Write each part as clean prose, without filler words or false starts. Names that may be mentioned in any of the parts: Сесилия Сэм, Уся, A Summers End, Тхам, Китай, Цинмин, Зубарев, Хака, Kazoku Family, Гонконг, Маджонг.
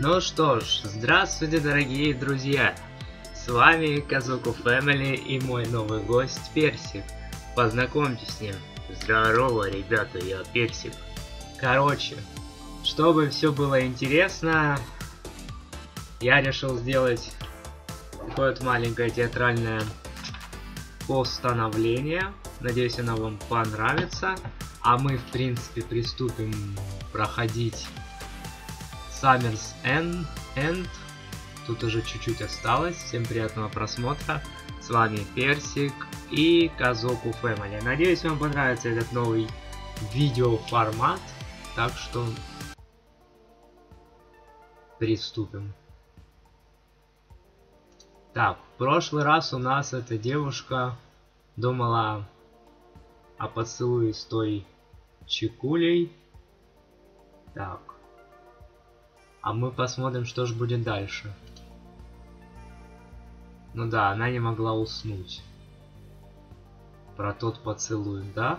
Ну что ж, здравствуйте, дорогие друзья! С вами Kazoku Family и мой новый гость Персик. Познакомьтесь с ним. Здорово, ребята, я Персик. Короче, чтобы все было интересно, я решил сделать такое вот маленькое театральное постановление. Надеюсь, оно вам понравится. А мы, в принципе, приступим проходить Summers End. Тут уже чуть-чуть осталось. Всем приятного просмотра. С вами Персик и Kazoku Family. Надеюсь, вам понравится этот новый видеоформат. Так что приступим. Так, в прошлый раз у нас эта девушка думала о поцелуе с той чекулей. Так. А мы посмотрим, что же будет дальше. Ну да, она не могла уснуть. Про тот поцелуй. Да,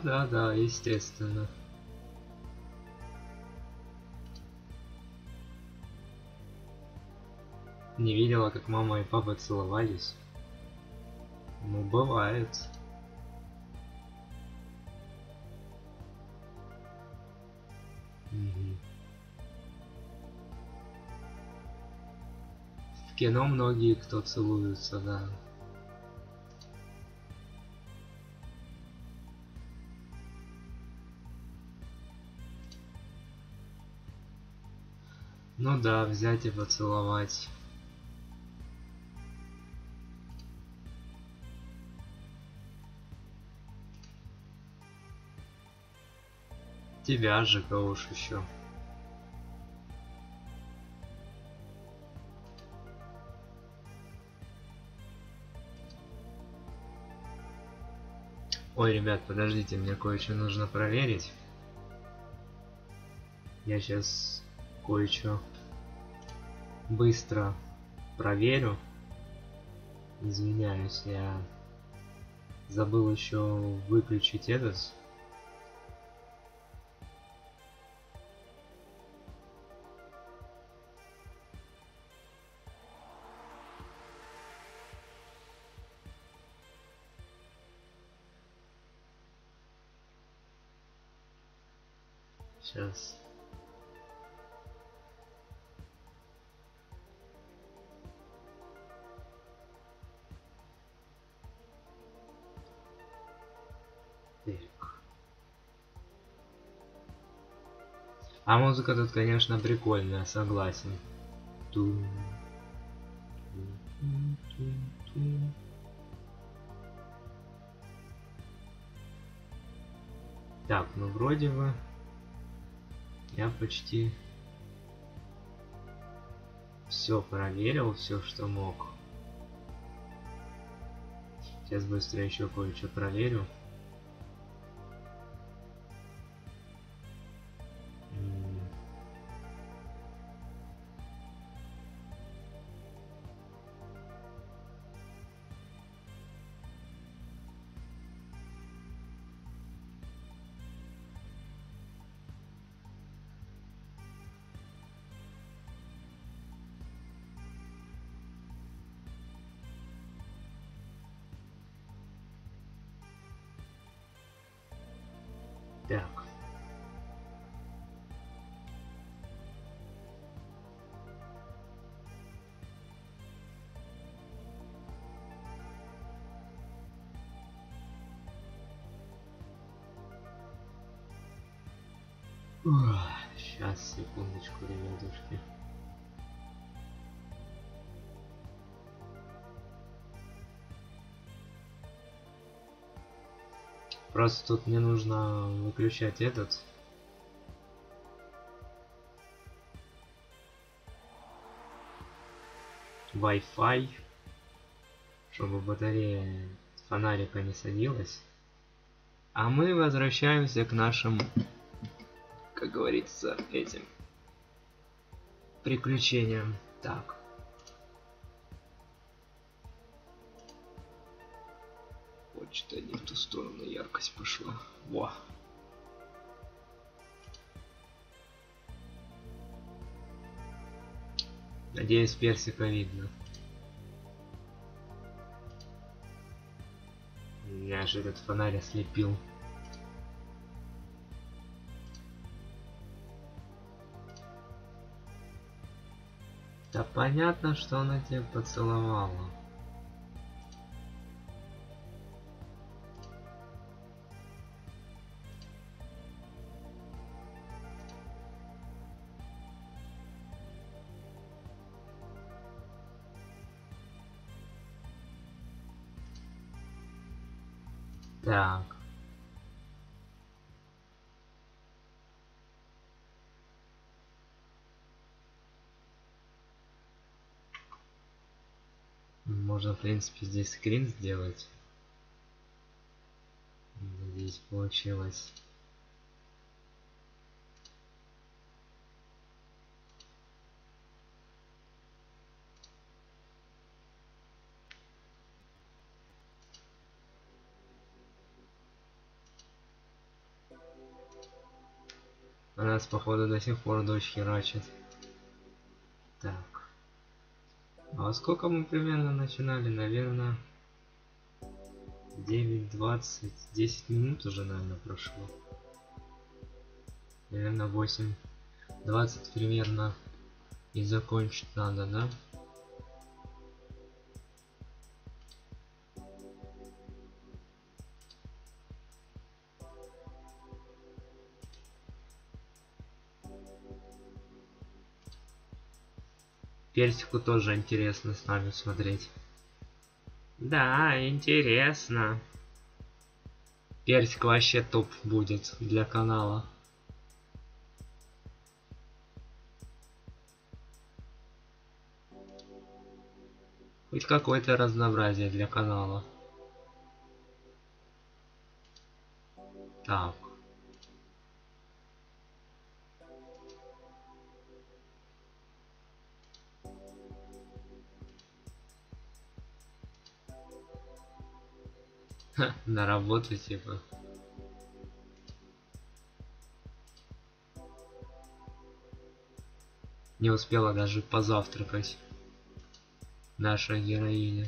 естественно. Не видела, как мама и папа целовались. Ну, бывает. В кино многие кто целуются, да. Ну да, взять и поцеловать. Тебя же, кого ж еще. Ой, ребят, подождите, мне кое-что нужно проверить. Я сейчас кое-что быстро проверю. Извиняюсь, я забыл еще выключить этот. Сейчас. Так. А музыка тут, конечно, прикольная, согласен. Так, ну вроде бы. Я почти все проверил, все, что мог. Сейчас быстро еще кое-что проверю. Так. Сейчас, секундочку, ребятушки. Просто тут мне нужно выключать этот. Wi-Fi. Чтобы батарея фонарика не садилась. А мы возвращаемся к нашим, как говорится, этим приключениям. Так. Что-то не в ту сторону яркость пошла. Во. Надеюсь, персика видно. Я же этот фонарь ослепил. Да понятно, что она тебя поцеловала. Так. Можно, в принципе, здесь скрин сделать. Надеюсь, получилось. У нас, походу, до сих пор дождь херачит. Так. А во сколько мы примерно начинали? Наверное, 9:20, 10 минут уже, наверное, прошло. Наверное, 8:20 примерно и закончить надо, да? Персику тоже интересно с нами смотреть. Да, интересно. Персик вообще топ будет для канала. Хоть какое-то разнообразие для канала. Так. На работу типа. Не успела даже позавтракать наша героиня.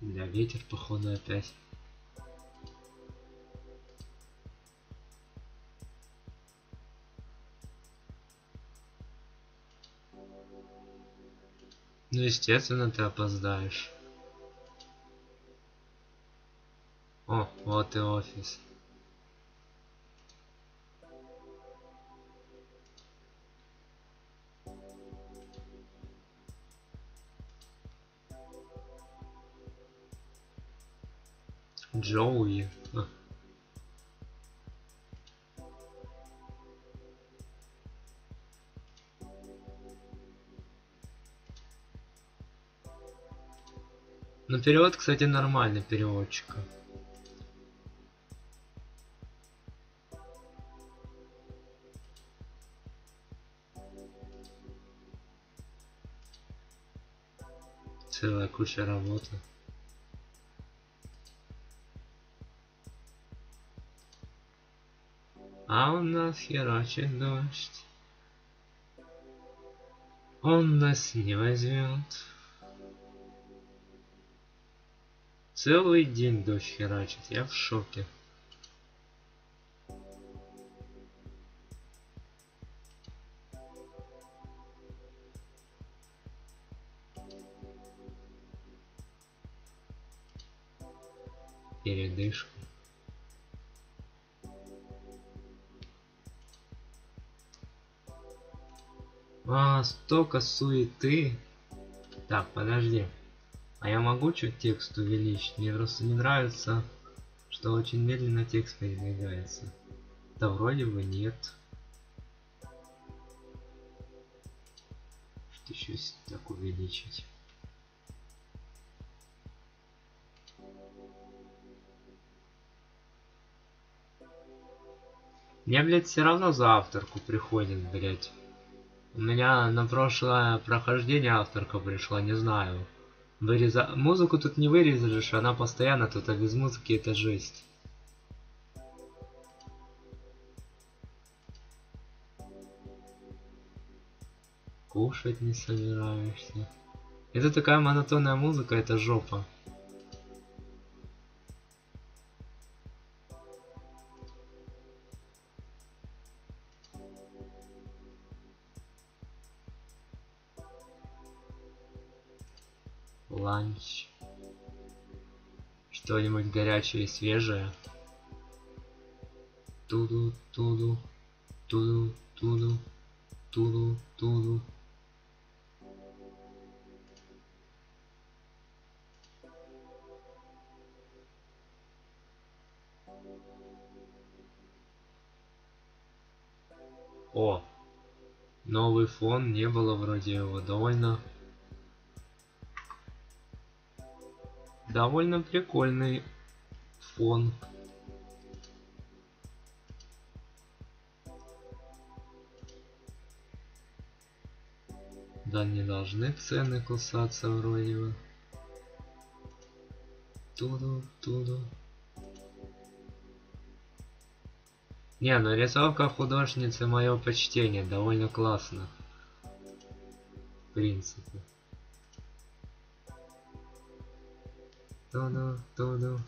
Да, ветер походу опять. Ну, естественно, ты опоздаешь. О, вот и офис. Джоуи. Ну, перевод, кстати, нормальный переводчика. Целая куча работы. А у нас херачит дождь. Он нас не возьмет. Целый день дождь херачит, я в шоке. Передышку. А, столько суеты. Так, подожди. А я могу чуть текст увеличить? Мне просто не нравится, что очень медленно текст передвигается. Да вроде бы нет. Что еще так увеличить? Мне, блядь, все равно за авторку приходит, блядь. У меня на прошлое прохождение авторка пришла, не знаю. Выреза... Музыку тут не вырезаешь, она постоянно тут, а без музыки это жесть. Кушать не собираешься. Это такая монотонная музыка, это жопа. Ланч. Что-нибудь горячее и свежее. Туду, туду, туду, туду, туду, туду. О, новый фон, не было вроде его, довольно прикольный фон. Да не должны цены кусаться вроде бы. Туду, туду. Не, ну рисовка художницы, мое почтение, довольно классно. В принципе. Туду, туду.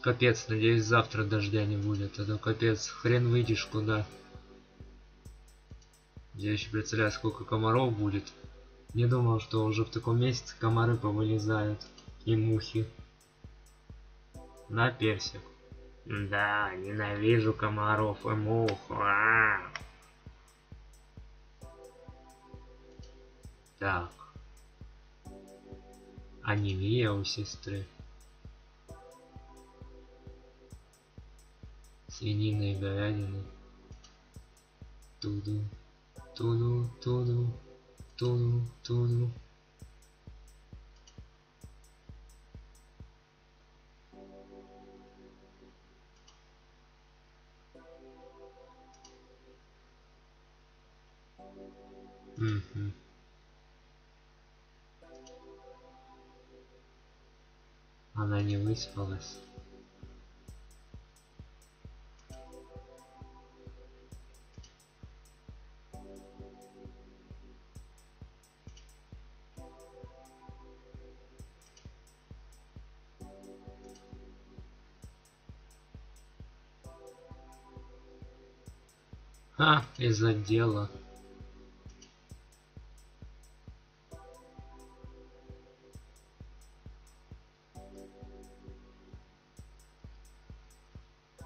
Капец, надеюсь, завтра дождя не будет, а то капец, хрен выйдешь куда. Я еще представляю, сколько комаров будет. Не думал, что уже в таком месяце комары повылезают. И мухи. На персик. Да, ненавижу комаров и мух. Так. Анемия у сестры. Свинины и говядины. Туду, туду, туду, туду, туду. Угу. Она не выспалась. А, из отдела.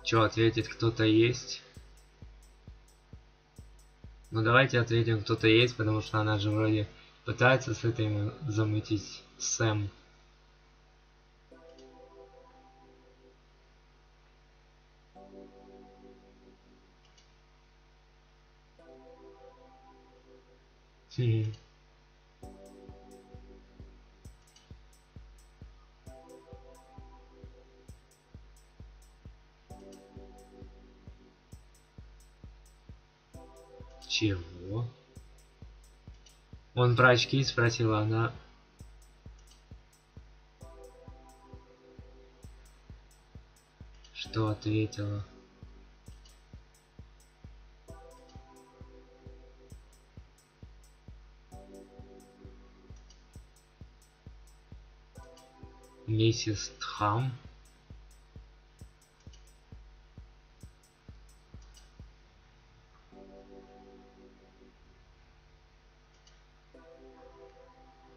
Чё, ответит, кто-то есть? Ну давайте ответим, кто-то есть, потому что она же вроде пытается с этим замутить Сэм. Чего? Он про очки спросила, она... Что ответила? Миссис Тхам.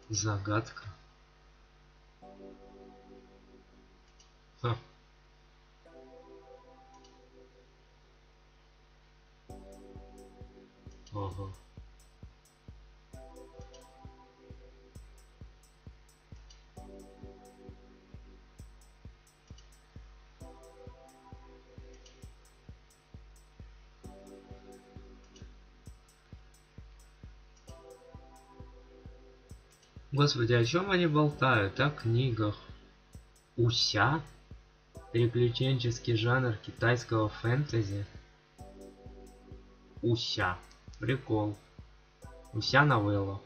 Загадка. Ха. Ага. Господи, о чем они болтают? О книгах. Уся? Приключенческий жанр китайского фэнтези. Уся. Прикол. Уся новелла.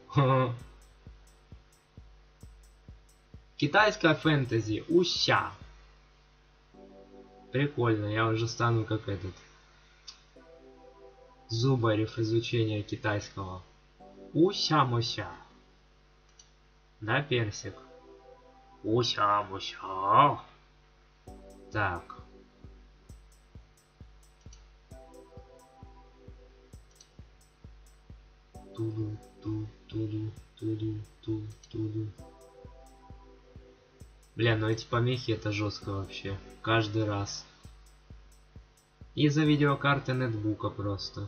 Китайская фэнтези. Уся. Прикольно, я уже стану как этот. Зубарев изучение китайского. Уся-муся. Да, персик? Уся-муся. Так. Туду-ту-туду-туду-туду-туду. Бля, ну эти помехи это жестко вообще. Каждый раз. Из-за видеокарты нетбука просто.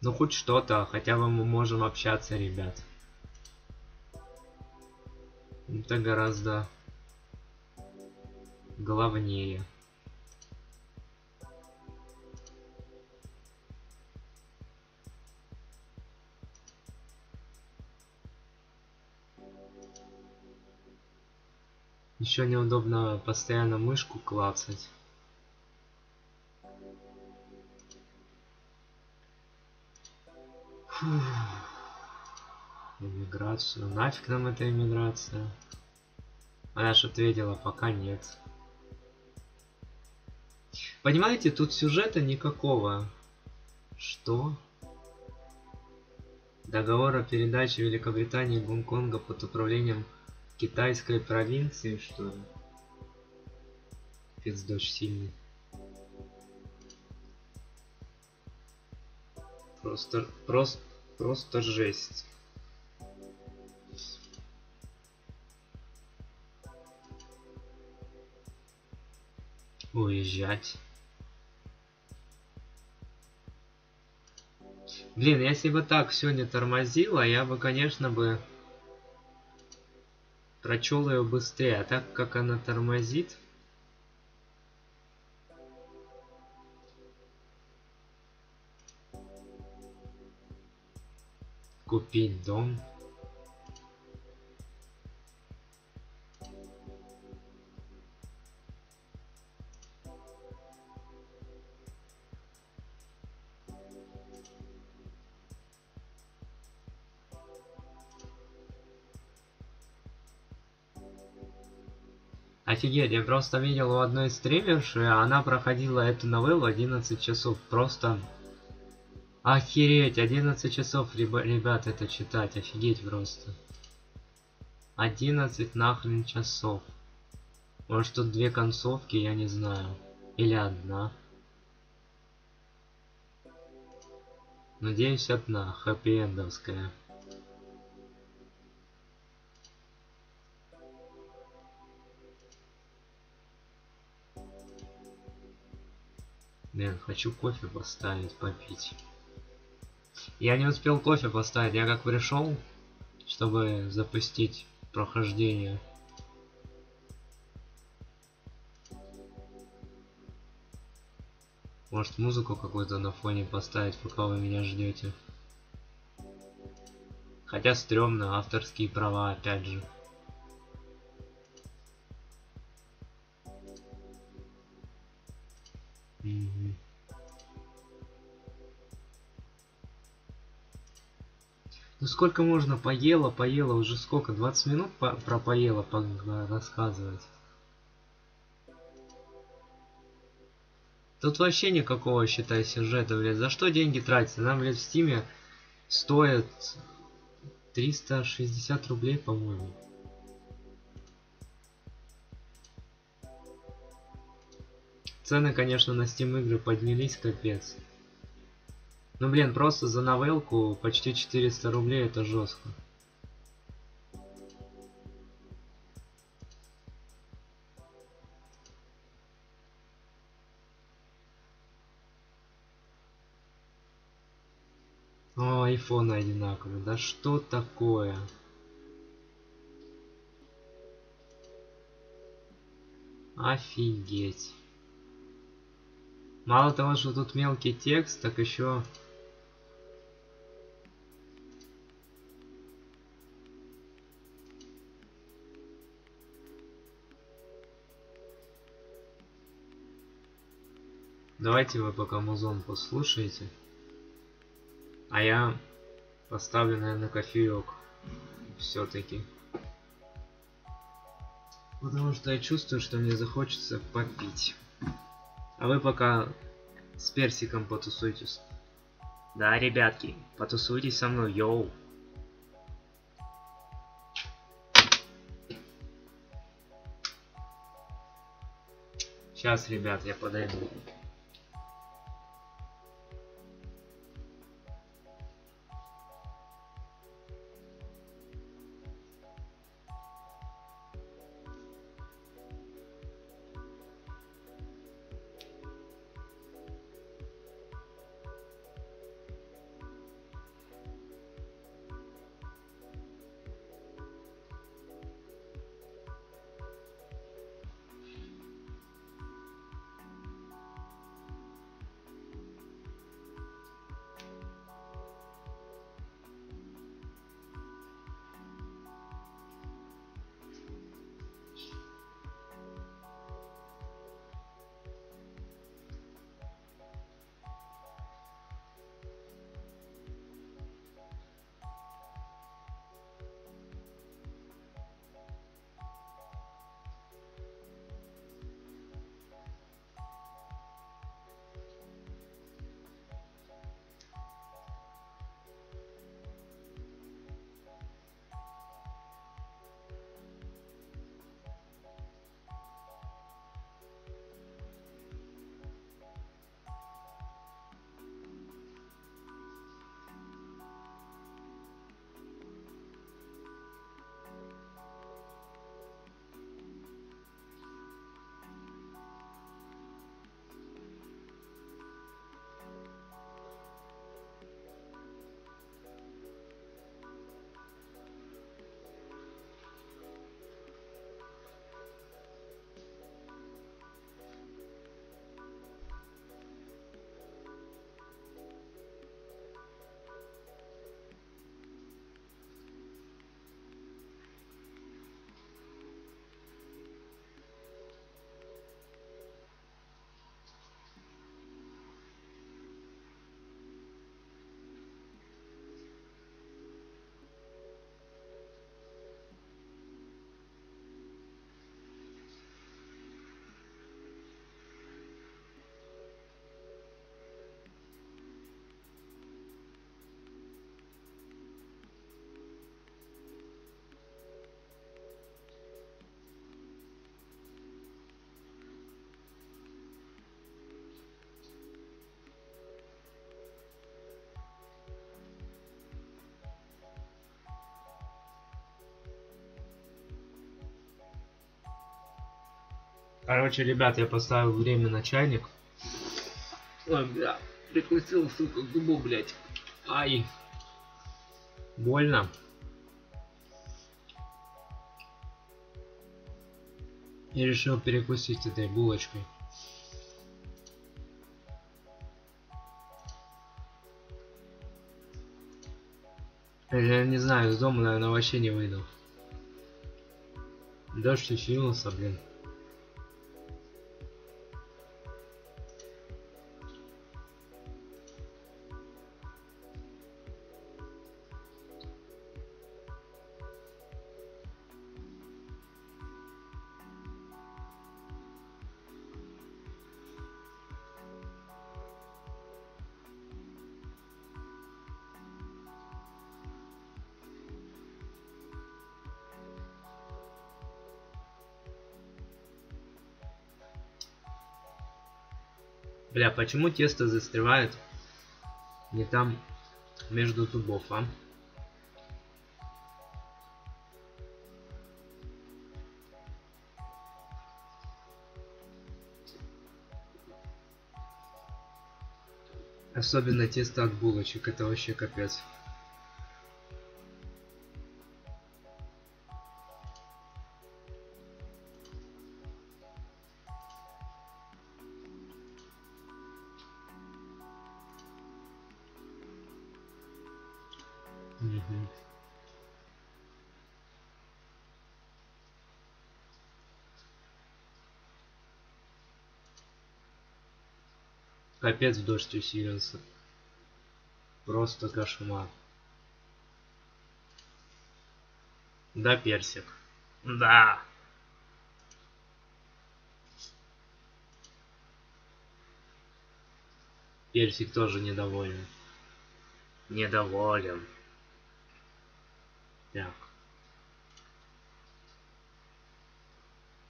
Ну хоть что-то, хотя бы мы можем общаться, ребят. Это гораздо главнее. Еще неудобно постоянно мышку клацать. Фух. Иммиграцию. Нафиг нам эта иммиграция? Она же ответила, пока нет. Понимаете, тут сюжета никакого. Что? Договор о передаче Великобритании и Гонконга под управлением китайской провинции, что ли? Пиздец, дождь сильный. Просто жесть. Уезжать. Блин, если бы так все не тормозило, я бы, конечно, бы прочел ее быстрее, а так как она тормозит. Купить дом. Офигеть, я просто видел у одной стримерши, она проходила эту новеллу 11 часов, просто охереть, 11 часов, ребят, это читать, офигеть просто. 11 нахрен часов. Может тут две концовки, я не знаю, или одна. Надеюсь, одна, хэппи-эндовская. Блин, хочу кофе поставить, попить. Я не успел кофе поставить, я как пришел, чтобы запустить прохождение. Может музыку какую-то на фоне поставить, пока вы меня ждете. Хотя стрёмно, авторские права опять же. Ну сколько можно? Поела, уже сколько? 20 минут про поела рассказывать. Тут вообще никакого, считай, сюжета, блядь. За что деньги тратятся? Нам, блядь, в Стиме стоит 360 рублей, по-моему. Цены, конечно, на Steam игры поднялись, капец. Ну, блин, просто за новелку почти 400 рублей, это жестко. О, айфоны одинаковые, да что такое? Офигеть. Мало того, что тут мелкий текст, так еще Давайте вы пока музон послушаете, а я поставлю, наверное, кофеек все-таки. Потому что я чувствую, что мне захочется попить. А вы пока с персиком потусуйтесь. Да, ребятки, потусуйтесь со мной, йоу. Сейчас, ребят, я подойду. Короче, ребят, я поставил время на чайник. Ой, бля, прикусил, сука, губу, блядь. Ай. Больно. И решил перекусить этой булочкой. Я не знаю, из дома, наверное, вообще не выйду. Дождь усилился, блин. Бля, почему тесто застревает не там между зубов, а? Особенно тесто от булочек, это вообще капец. Капец, дождь усилился. Просто кошмар. Да, персик. Да. Персик тоже недоволен. Недоволен. Так.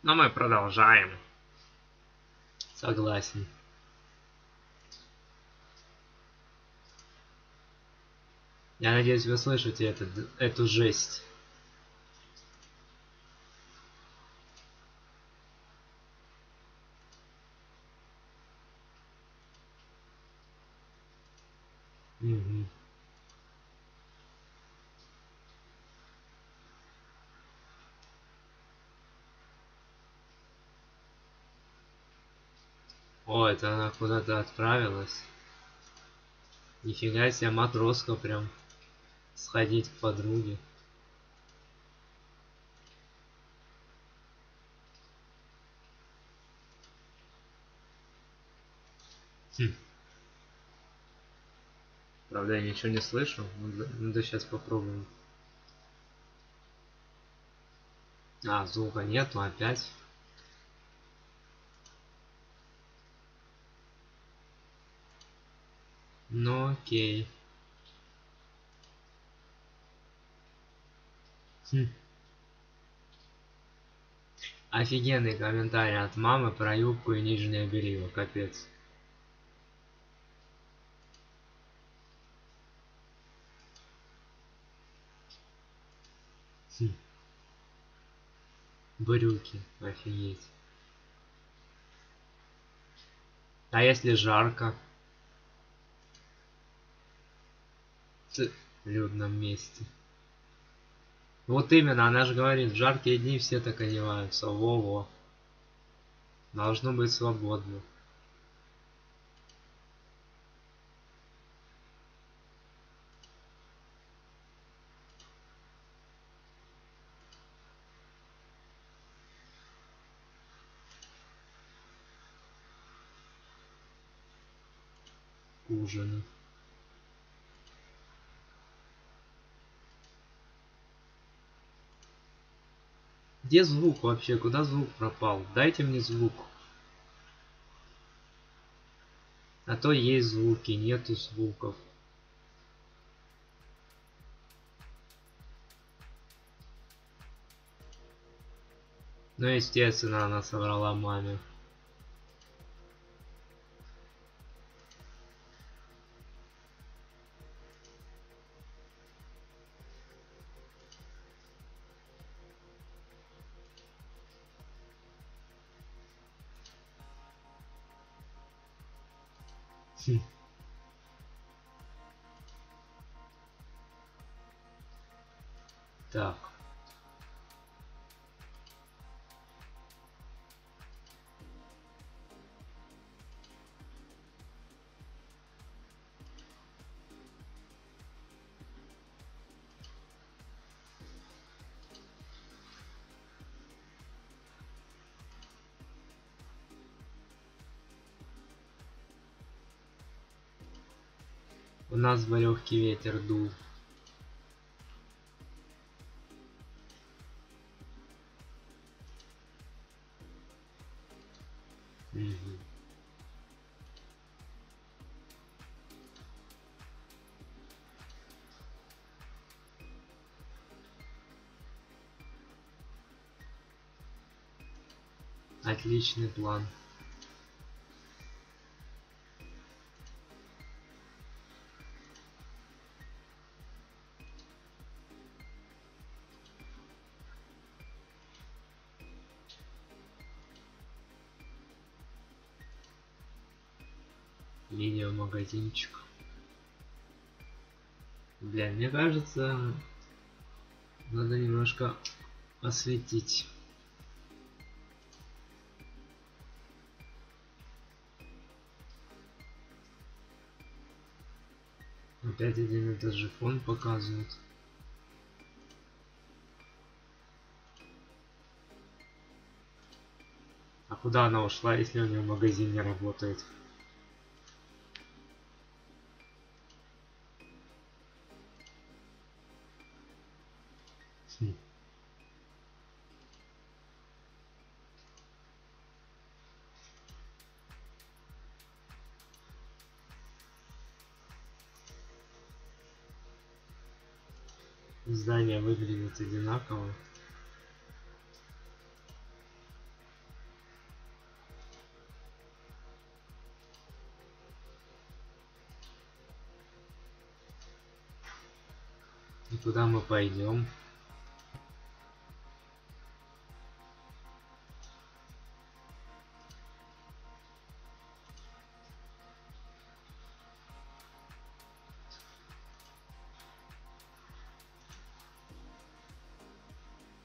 Но мы продолжаем. Согласен. Я надеюсь, вы слышите эту жесть. Угу. О, это она куда-то отправилась. Нифига себе, матроска прям. Сходить к подруге. Хм. Правда, я ничего не слышу. Надо сейчас попробуем. А, звука нету опять. Ну окей. Хм. Офигенный комментарий от мамы про юбку и нижнее белье. Капец. Хм. Брюки. Офигеть. А если жарко? В людном месте. Вот именно, она же говорит, в жаркие дни все так одеваются. Во-во. Должно быть свободно. Ужин. Где звук вообще? Куда звук пропал? Дайте мне звук. А то есть звуки, нету звуков. Ну, естественно, она соврала маме. Так. У нас в легкий ветер дул. Отличный план. Мини-магазинчик. Бля, мне кажется, надо немножко осветить. Опять один и тот же фон показывает. А куда она ушла, если у нее магазин не работает? see. Здание выглядит одинаково. И куда мы пойдем?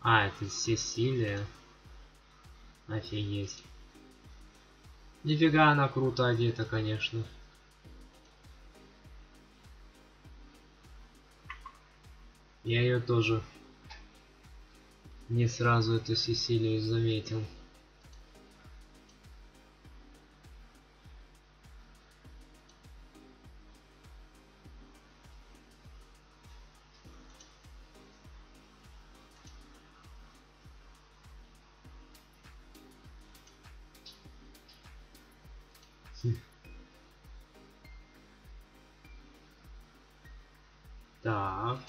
А, это всесилие. Офигеть. Нифига она круто одета, конечно. Я ее тоже не сразу, эту всесилию, заметил. Так.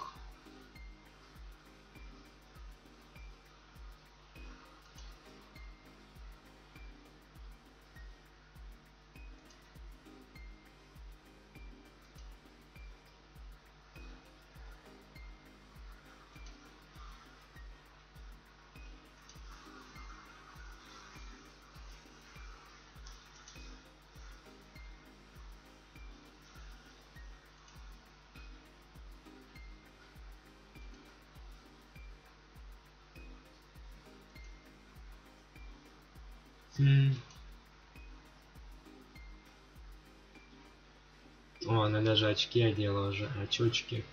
О, она даже очки одела уже, очочки.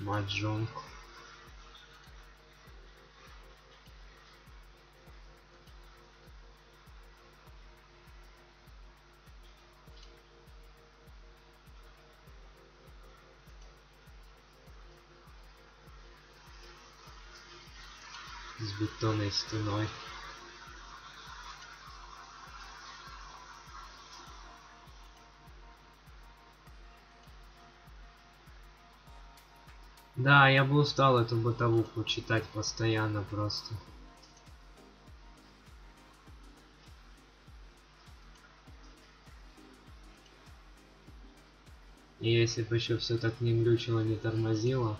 Маджонг. С бетонной стеной. Да, я бы устал эту бытовуху читать постоянно просто. И если бы еще все так не глючило, не тормозило.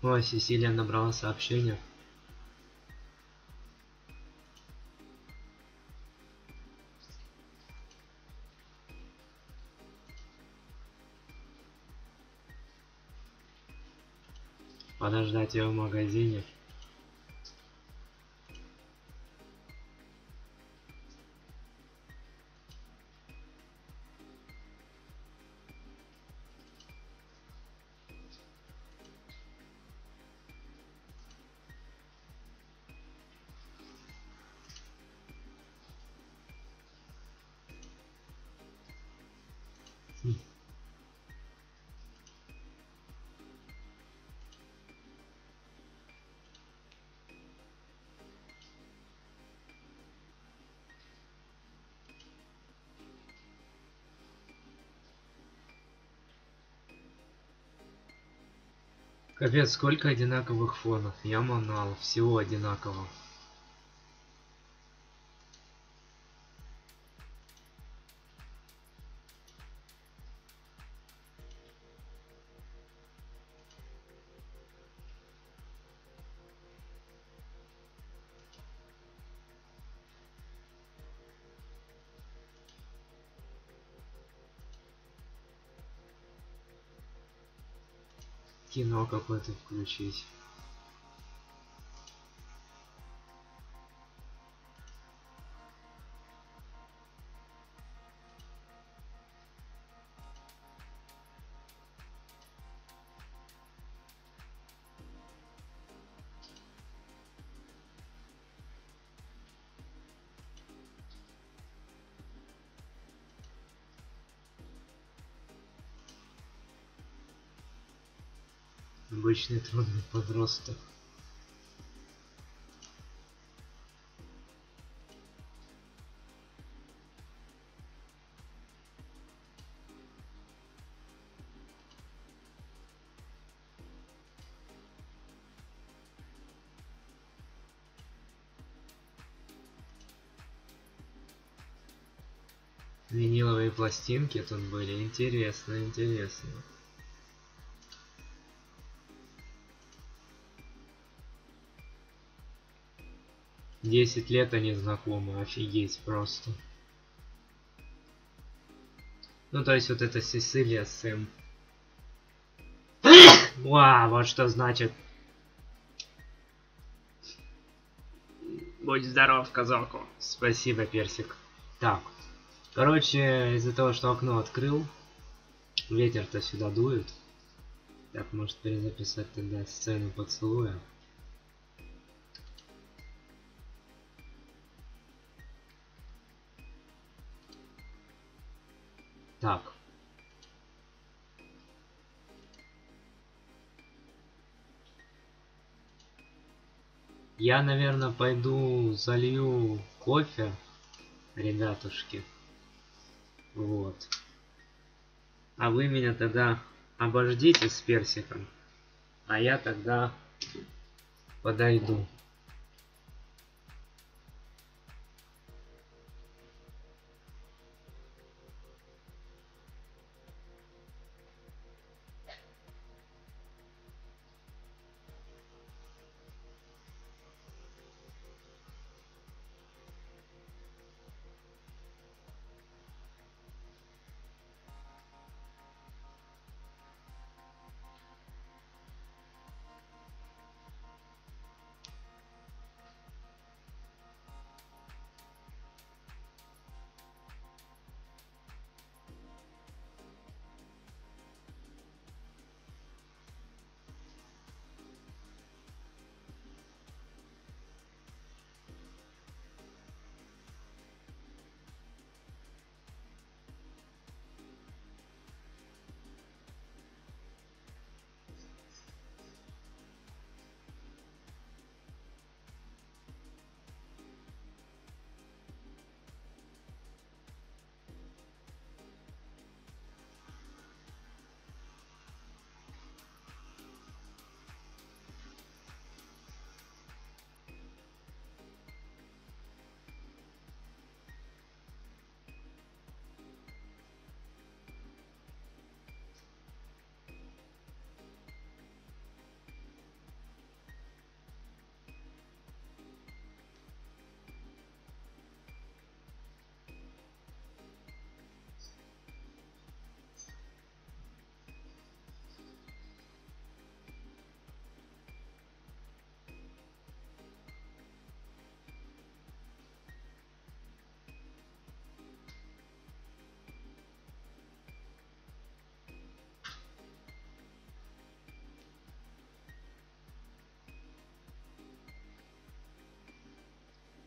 О, Сесилия набрала сообщение. Подождать ее в магазине. Капец, сколько одинаковых фонов. Я манал, всего одинаково. кино какое-то включить. Обычный трудный подросток. Виниловые пластинки тут были. Интересно, интересно. Десять лет они знакомы, офигеть просто. Ну то есть вот это Сесилия Сэм. Уа, вот что значит. Будь здоров, Казаку. Спасибо, Персик. Так, короче, из-за того, что окно открыл, ветер-то сюда дует. Так, может перезаписать тогда сцену поцелуя. Так. Я, наверное, пойду залью кофе, ребятушки. Вот. А вы меня тогда обождите с персиком. А я тогда подойду.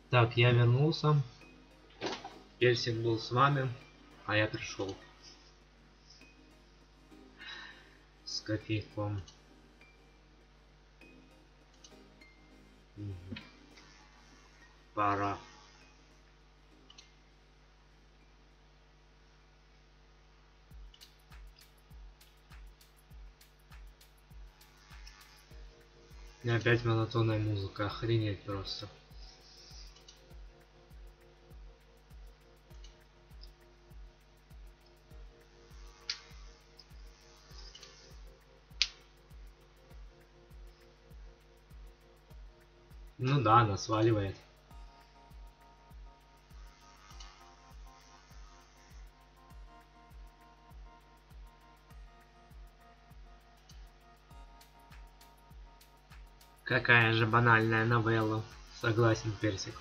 Так, я вернулся. Персик был с вами, а я пришел с кофейком. Угу. Пора. И опять монотонная музыка, охренеть просто. Ну да, она сваливает. Такая же банальная новелла. Согласен, Персик.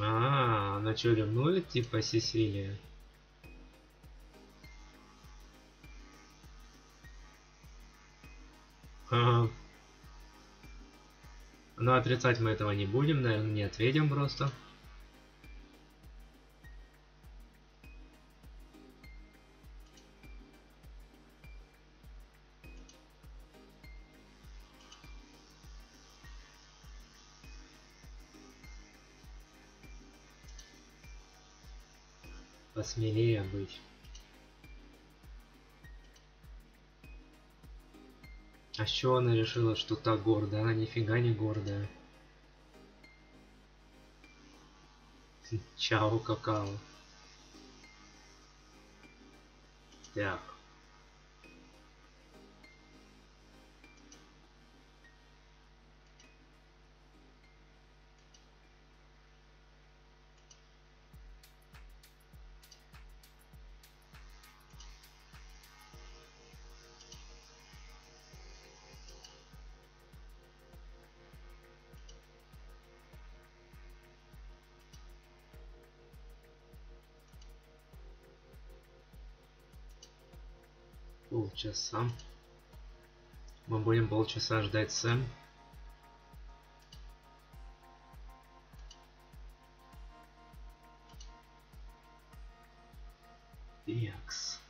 А, она что, ревнует типа Сесилия? А, но отрицать мы этого не будем, наверное, не ответим просто. Смелее быть. А с чего она решила, что та гордая? Она нифига не гордая. Чао, какао. Так. Полчаса. Мы будем полчаса ждать Сэм. Якс.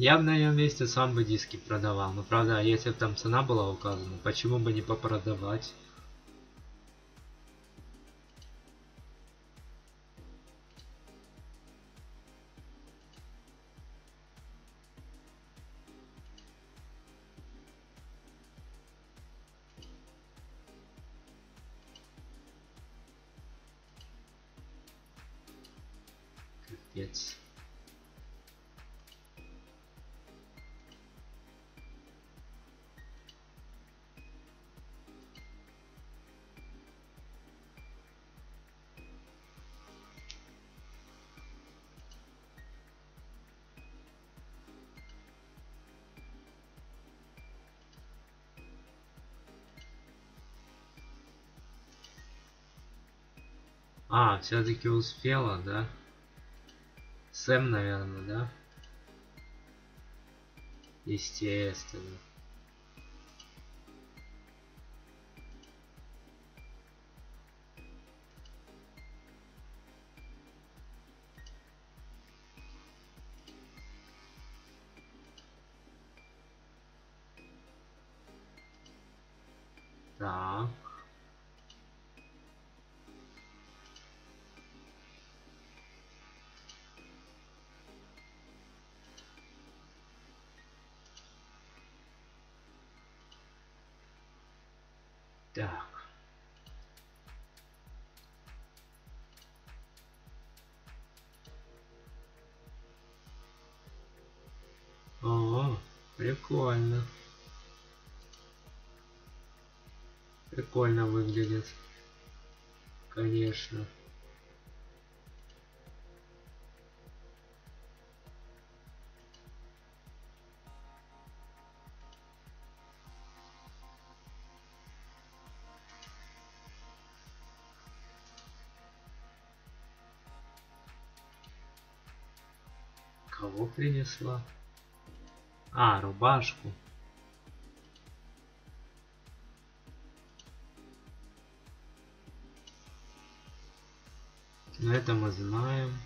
Я бы на ее месте сам бы диски продавал, но правда, если бы там цена была указана, почему бы не попродавать? Капец. А, все-таки успела, да? Сэм, наверное, да? Естественно. Так. Так. О, прикольно. Прикольно выглядит. Конечно. Кого принесла? А, рубашку. Но это мы знаем.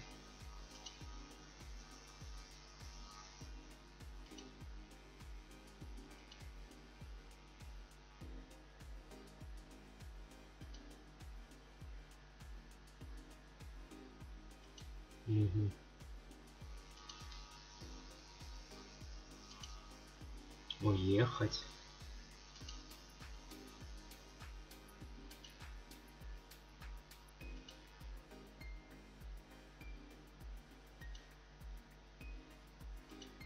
Уехать.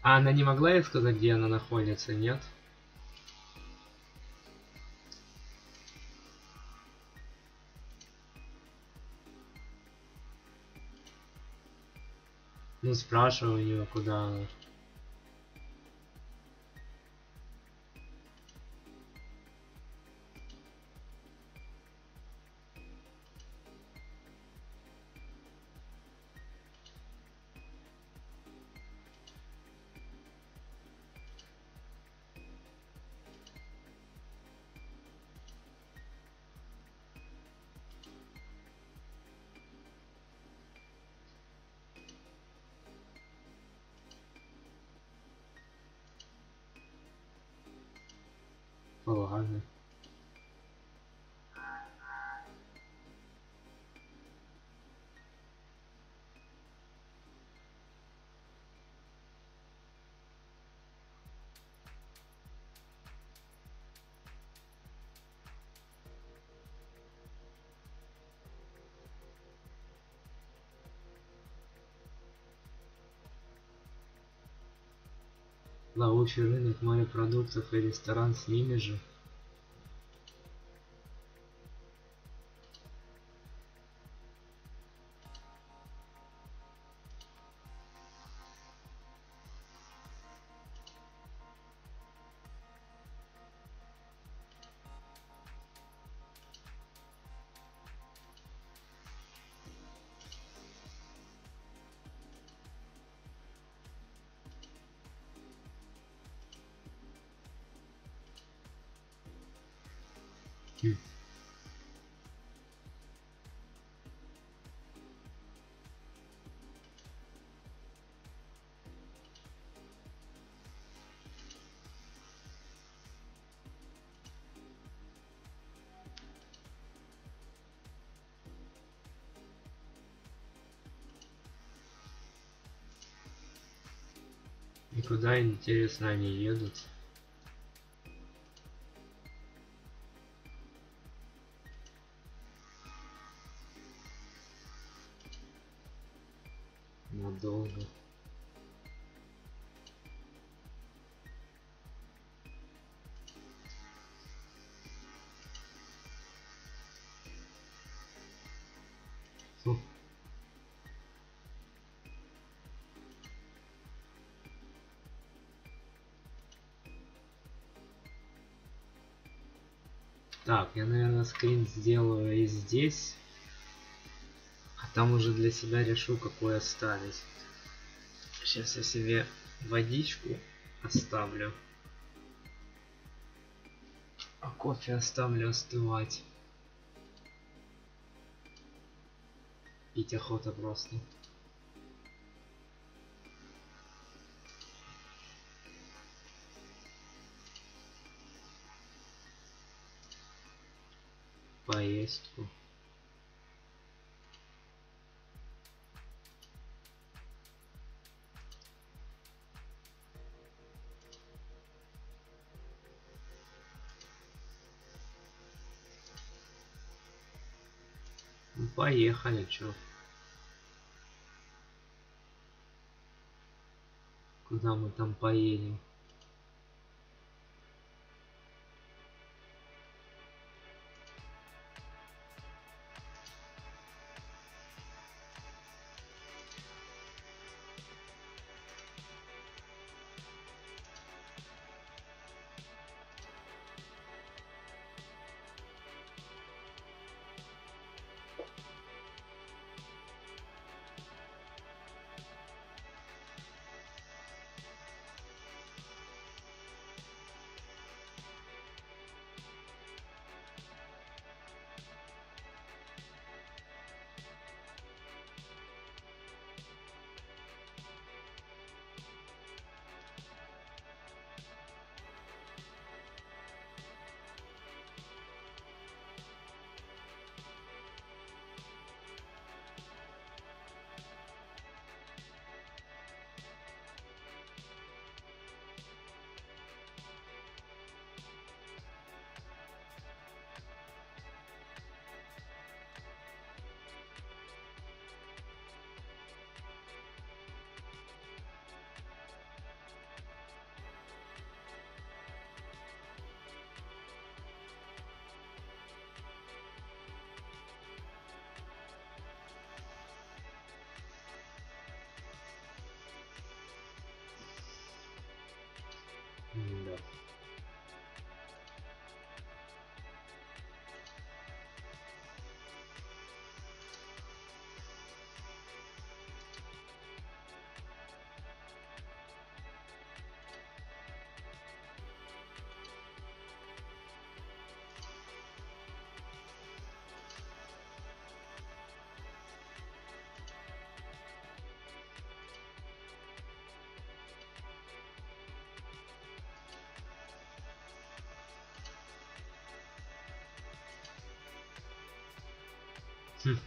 А она не могла ей сказать, где она находится, нет? Ну, спрашиваю ее, куда она. Ладно. Ловучий рынок морепродуктов и ресторан с ними же. И куда, интересно, они едут? Надолго. Фу. Так, я, наверное, скрин сделаю и здесь. Там уже для себя решу, какой оставить. Сейчас я себе водичку оставлю, а кофе оставлю остывать. Пить охота просто. Поездку. Поехали, чё? Куда мы там поедем? Нет.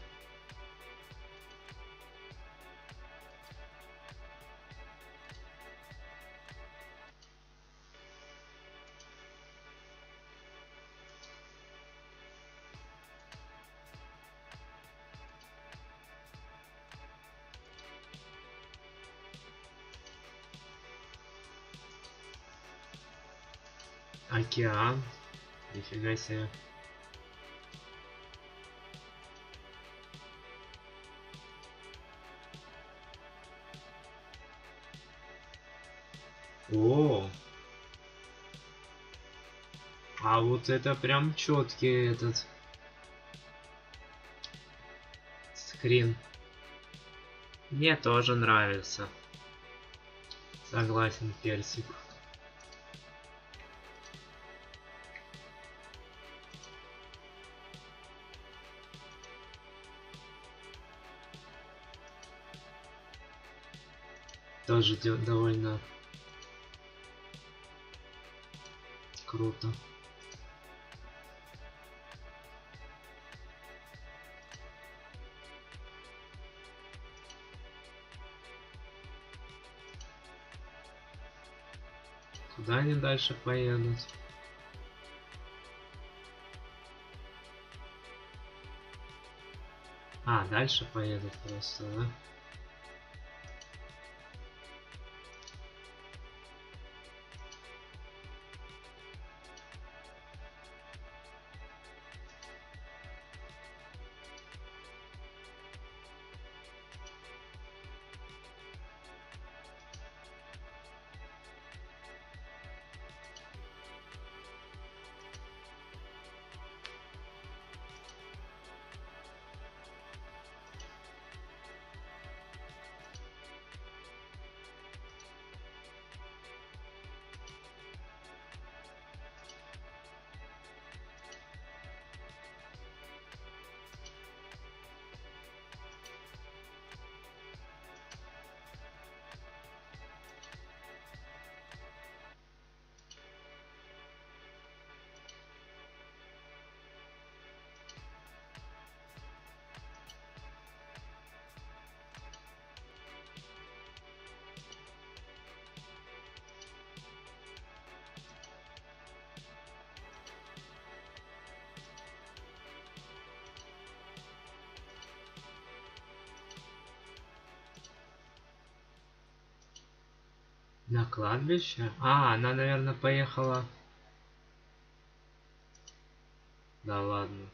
Океан. Нифига себе. О, а вот это прям четкий этот скрин. Мне тоже нравится. Согласен, персик. Тоже довольно круто. Куда они дальше поедут? А, дальше поедут просто, да? На кладбище? А, она, наверное, поехала. Да ладно.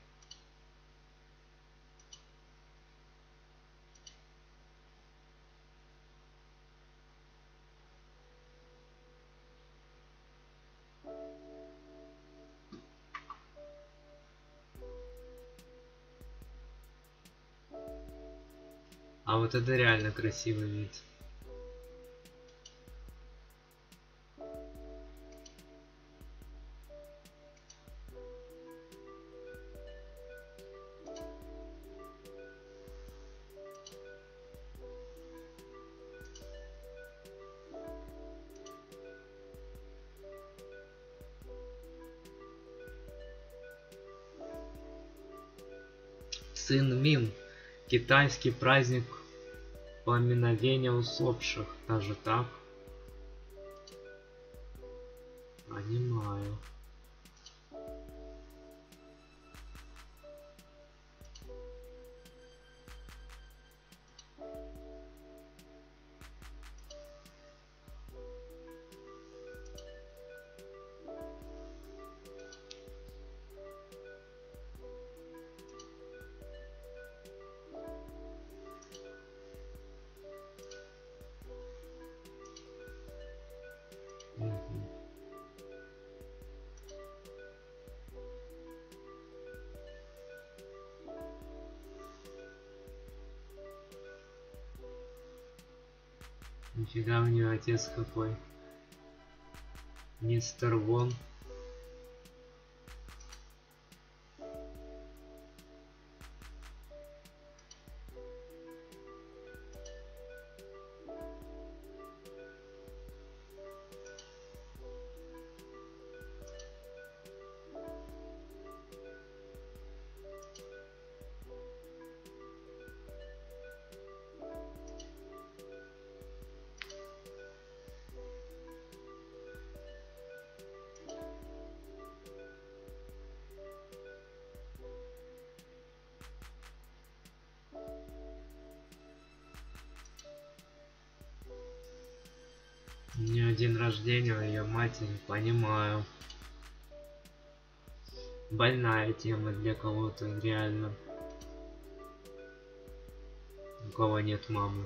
А вот это реально красивый вид. Цинмин — китайский праздник поминовения усопших, даже так. Понимаю. Нифига у нее отец какой. Мистер Вон. Не один рождения у ее матери, понимаю. Больная тема для кого-то, реально. У кого нет мамы.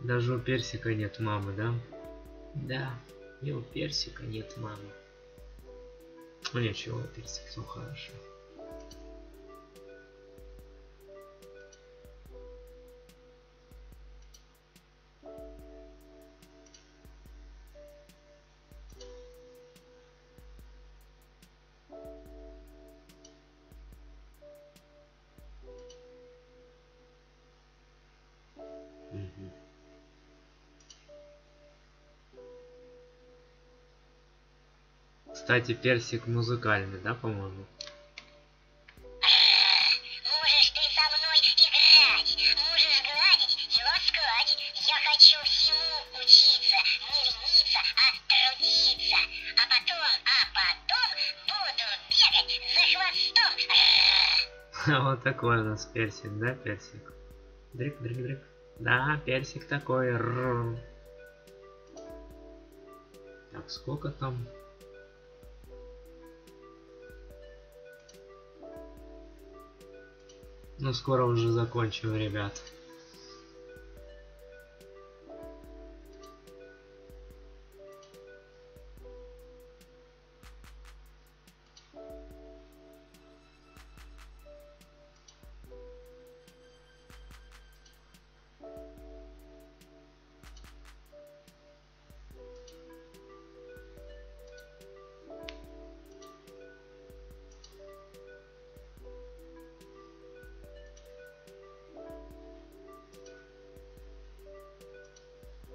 Даже у Персика нет мамы, да? Да, и у Персика нет мамы. Ну ничего, Персик все хорошо. Кстати, Персик музыкальный, да, по-моему? Можешь ты со мной играть, можешь гладить и ласкать. Я хочу всему учиться, не лениться, а трудиться. А потом буду бегать за хвостом. Вот такой у нас Персик, да, Персик? Дрик-дрик-дрик. Да, Персик такой. Так, сколько там? Ну, скоро уже закончим, ребят.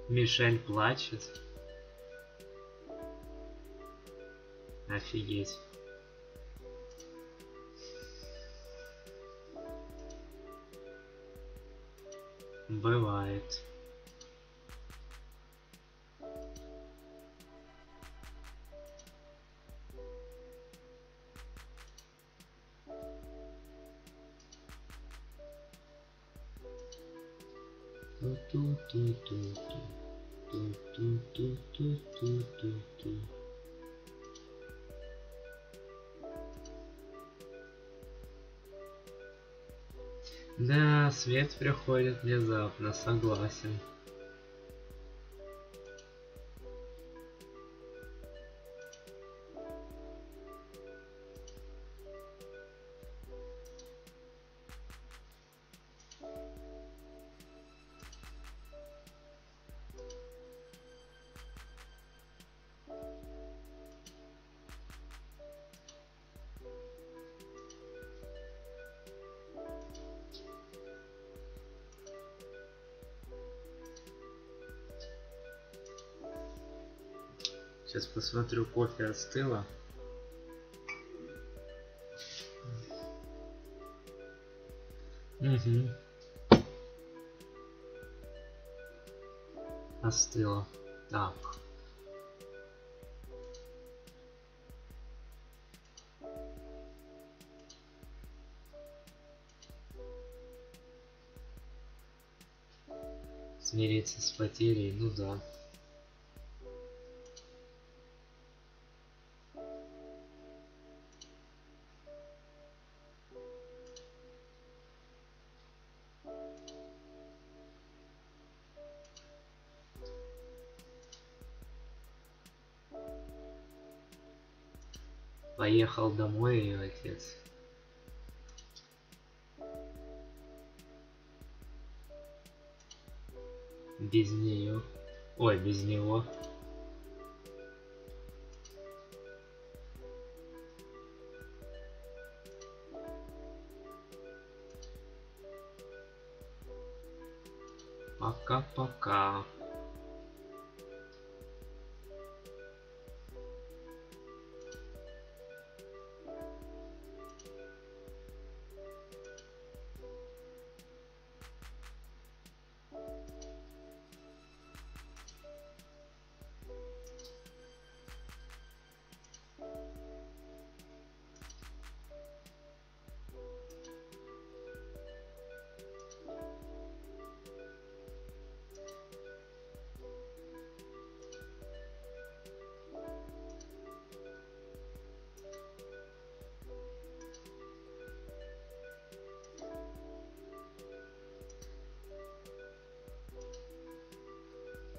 Мишель плачет. Офигеть. Бывает. Ту-ту-ту-ту-ту. Ту-ту-ту-ту-ту-ту. Да, свет приходит внезапно, согласен. Сейчас посмотрю, кофе остыло. Угу. Остыло. Так. Смириться с потерей, ну да. Поехал домой ее отец. без нее. Ой, без него. Пока-пока.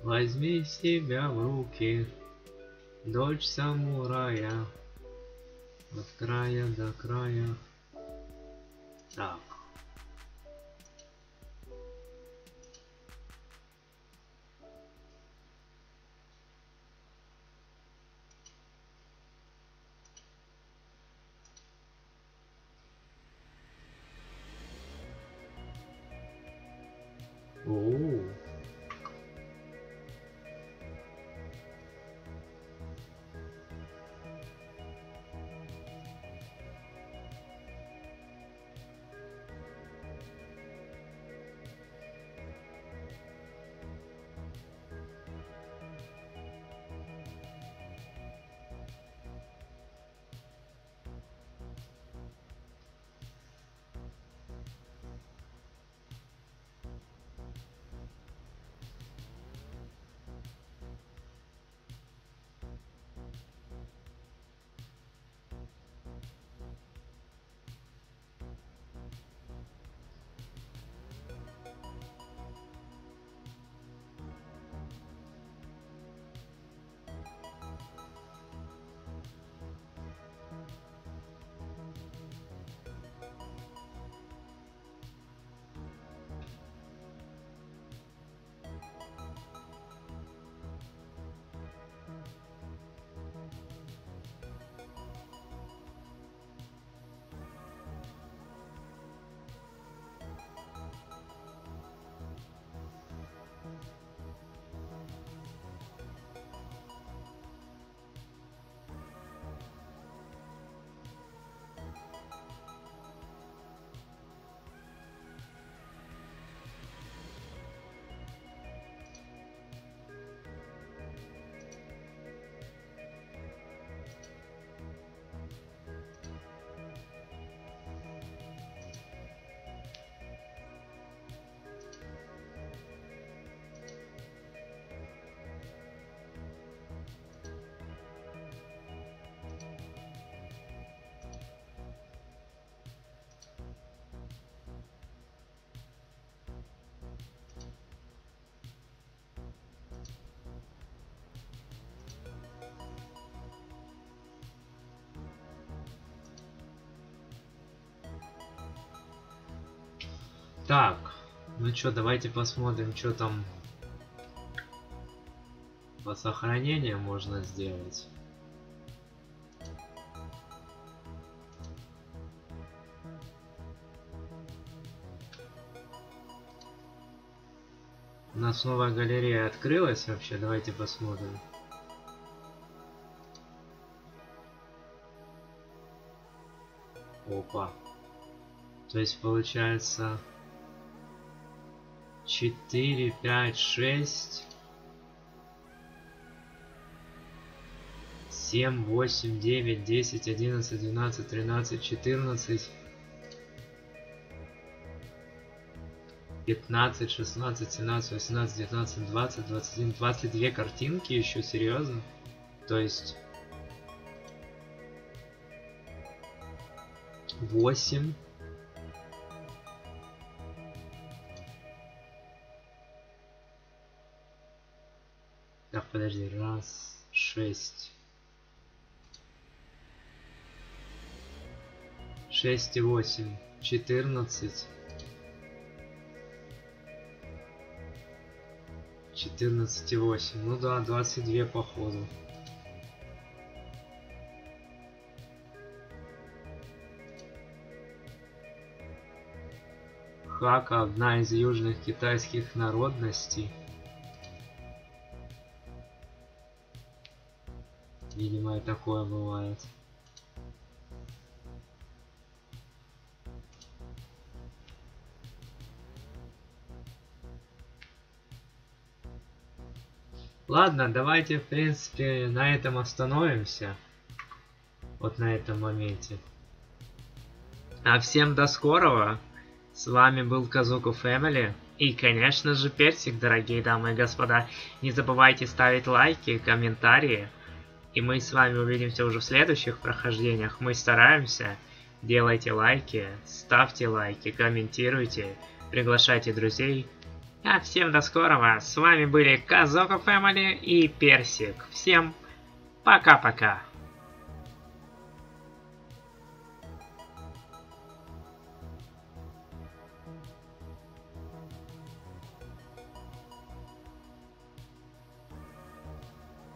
Возьми себя в руки, дочь самурая, от края до края. Так. Так, ну чё, давайте посмотрим, что там по сохранению можно сделать. У нас новая галерея открылась вообще, давайте посмотрим. Опа. То есть получается... 4, 5, 6, 7, 8, 9, 10, 11, 12, 13, 14, 15, 16, 17, 18, 19, 20, 21, 22 картинки еще, серьезно? То есть 8. 6 и 8, 14, 14,8. Ну да, 22 походу. Хака — одна из южных китайских народностей. Видимо, и такое бывает. Ладно, давайте, в принципе, на этом остановимся. Вот на этом моменте. А всем до скорого. С вами был Kazoku Family. И, конечно же, персик, дорогие дамы и господа. Не забывайте ставить лайки, комментарии. И мы с вами увидимся уже в следующих прохождениях. Мы стараемся. Делайте лайки, ставьте лайки, комментируйте, приглашайте друзей. А всем до скорого. С вами были Kazoku Family и Персик. Всем пока-пока.